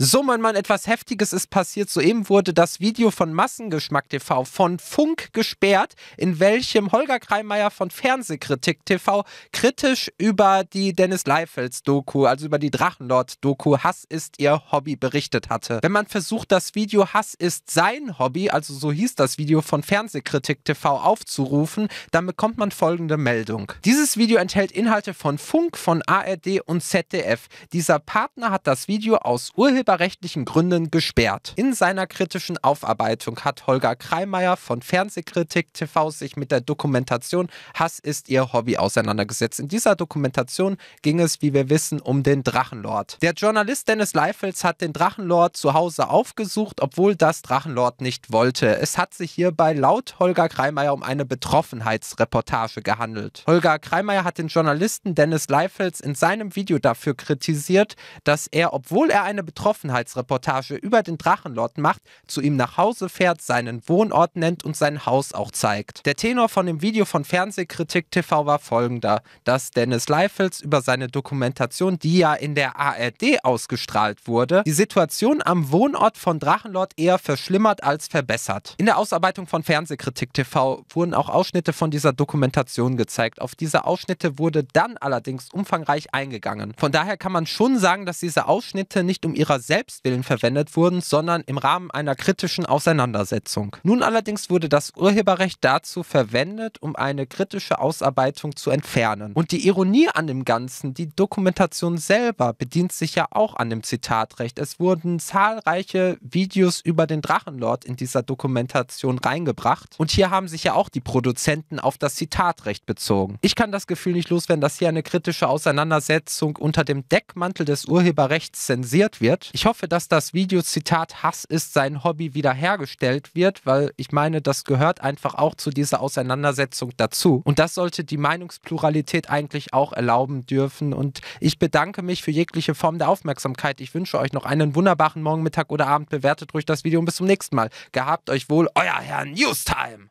So, mein Mann, etwas Heftiges ist passiert. Soeben wurde das Video von Massengeschmack TV von Funk gesperrt, in welchem Holger Kreimeier von Fernsehkritik TV kritisch über die Dennis Leifels-Doku, also über die Drachenlord-Doku Hass ist ihr Hobby berichtet hatte. Wenn man versucht, das Video Hass ist sein Hobby, also so hieß das Video von Fernsehkritik TV, aufzurufen, dann bekommt man folgende Meldung. Dieses Video enthält Inhalte von Funk, von ARD und ZDF. Dieser Partner hat das Video aus urheberrechtlichen Gründen gesperrt. In seiner kritischen Aufarbeitung hat Holger Kreimeier von Fernsehkritik TV sich mit der Dokumentation Hass ist ihr Hobby auseinandergesetzt. In dieser Dokumentation ging es, wie wir wissen, um den Drachenlord. Der Journalist Dennis Leifels hat den Drachenlord zu Hause aufgesucht, obwohl das Drachenlord nicht wollte. Es hat sich hierbei laut Holger Kreimeier um eine Betroffenheitsreportage gehandelt. Holger Kreimeier hat den Journalisten Dennis Leifels in seinem Video dafür kritisiert, dass er, obwohl er eine Betroffenheitsreportage über den Drachenlord macht, zu ihm nach Hause fährt, seinen Wohnort nennt und sein Haus auch zeigt. Der Tenor von dem Video von Fernsehkritik TV war folgender, dass Dennis Leifels über seine Dokumentation, die ja in der ARD ausgestrahlt wurde, die Situation am Wohnort von Drachenlord eher verschlimmert als verbessert. In der Ausarbeitung von Fernsehkritik TV wurden auch Ausschnitte von dieser Dokumentation gezeigt. Auf diese Ausschnitte wurde dann allerdings umfangreich eingegangen. Von daher kann man schon sagen, dass diese Ausschnitte nicht um ihrer selbst willen verwendet wurden, sondern im Rahmen einer kritischen Auseinandersetzung. Nun allerdings wurde das Urheberrecht dazu verwendet, um eine kritische Ausarbeitung zu entfernen. Und die Ironie an dem Ganzen, die Dokumentation selber bedient sich ja auch an dem Zitatrecht. Es wurden zahlreiche Videos über den Drachenlord in dieser Dokumentation reingebracht. Und hier haben sich ja auch die Produzenten auf das Zitatrecht bezogen. Ich kann das Gefühl nicht loswerden, dass hier eine kritische Auseinandersetzung unter dem Deckmantel des Urheberrechts zensiert wird. Ich hoffe, dass das Video Zitat Hass ist sein Hobby wiederhergestellt wird, weil ich meine, das gehört einfach auch zu dieser Auseinandersetzung dazu. Und das sollte die Meinungspluralität eigentlich auch erlauben dürfen. Und ich bedanke mich für jegliche Form der Aufmerksamkeit. Ich wünsche euch noch einen wunderbaren Morgen, Mittag oder Abend. Bewertet ruhig das Video und bis zum nächsten Mal. Gehabt euch wohl, euer Herr Newstime!